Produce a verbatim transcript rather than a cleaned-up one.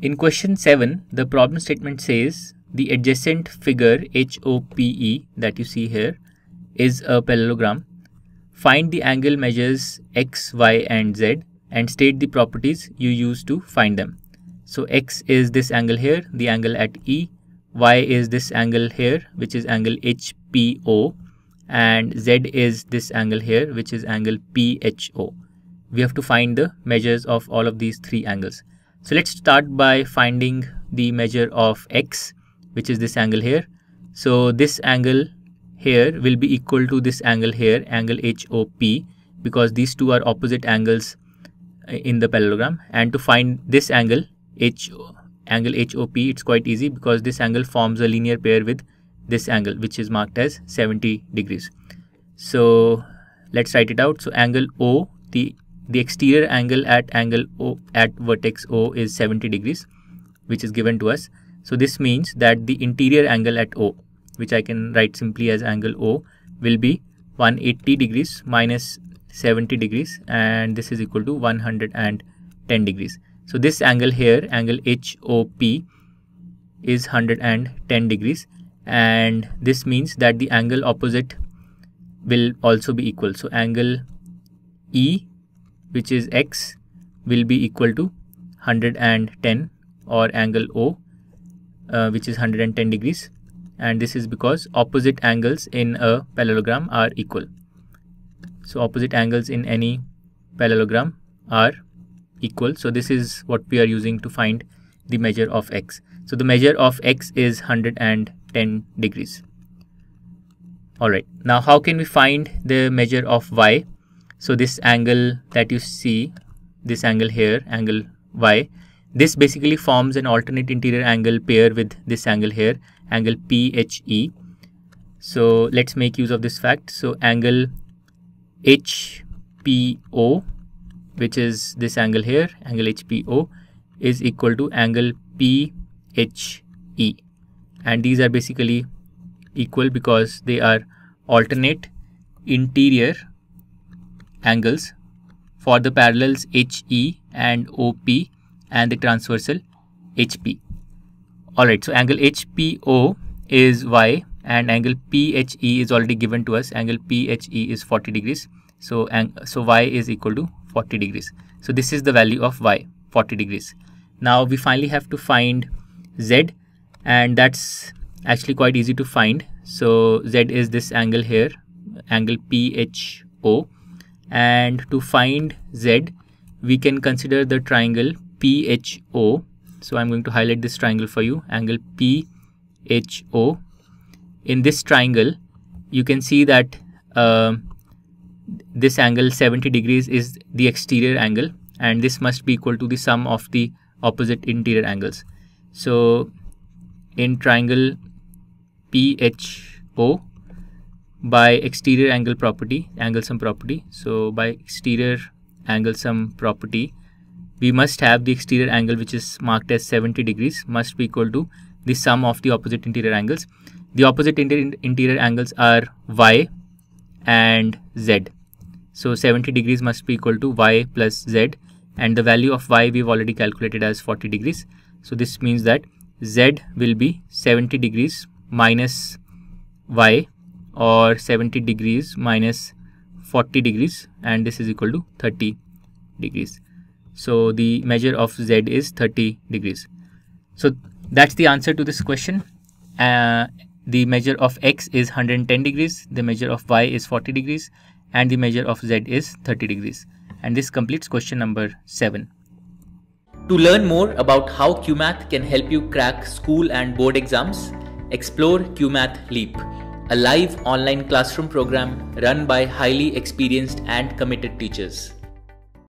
In question seven, the problem statement says the adjacent figure H O P E that you see here is a parallelogram. Find the angle measures x, y and z and state the properties you use to find them. So x is this angle here, the angle at E, y is this angle here which is angle H P O, and z is this angle here which is angle P H O. We have to find the measures of all of these three angles. So let's start by finding the measure of x, which is this angle here. So this angle here will be equal to this angle here, angle H O P, because these two are opposite angles in the parallelogram. And to find this angle, H, angle H O P, it's quite easy because this angle forms a linear pair with this angle, which is marked as seventy degrees. So let's write it out. So angle O, the The exterior angle at angle O at vertex O is seventy degrees, which is given to us. So this means that the interior angle at O, which I can write simply as angle O, will be one hundred eighty degrees minus seventy degrees, and this is equal to one hundred ten degrees. So this angle here, angle H O P, is one hundred ten degrees, and this means that the angle opposite will also be equal. So angle E, which is x, will be equal to one hundred ten, or angle O, uh, which is one hundred ten degrees, and this is because opposite angles in a parallelogram are equal. So opposite angles in any parallelogram are equal. So this is what we are using to find the measure of x. So the measure of x is one hundred ten degrees. Alright, now how can we find the measure of y? So this angle that you see, this angle here, angle Y, this basically forms an alternate interior angle pair with this angle here, angle P H E. So let's make use of this fact. So angle H P O, which is this angle here, angle H P O, is equal to angle P H E. And these are basically equal because they are alternate interior angles for the parallels H E and O P and the transversal H P. Alright, so angle H P O is Y, and angle P H E is already given to us. Angle P H E is forty degrees. So, so Y is equal to forty degrees. So this is the value of Y, forty degrees. Now we finally have to find Z, and that's actually quite easy to find. So Z is this angle here, angle P H O. And to find Z, we can consider the triangle P H O. So I'm going to highlight this triangle for you, angle P H O. In this triangle, you can see that uh, this angle seventy degrees is the exterior angle, and this must be equal to the sum of the opposite interior angles. So in triangle P H O, by exterior angle property, angle sum property, so by exterior angle sum property, we must have the exterior angle, which is marked as seventy degrees, must be equal to the sum of the opposite interior angles. The opposite inter interior angles are Y and Z. So seventy degrees must be equal to Y plus Z, and the value of Y we've already calculated as forty degrees. So this means that Z will be seventy degrees minus Y, or seventy degrees minus forty degrees, and this is equal to thirty degrees. So the measure of Z is thirty degrees. So that's the answer to this question. Uh, the measure of X is one hundred ten degrees, the measure of Y is forty degrees, and the measure of Z is thirty degrees. And this completes question number seven. To learn more about how QMath can help you crack school and board exams, explore QMath Leap, a live online classroom program run by highly experienced and committed teachers.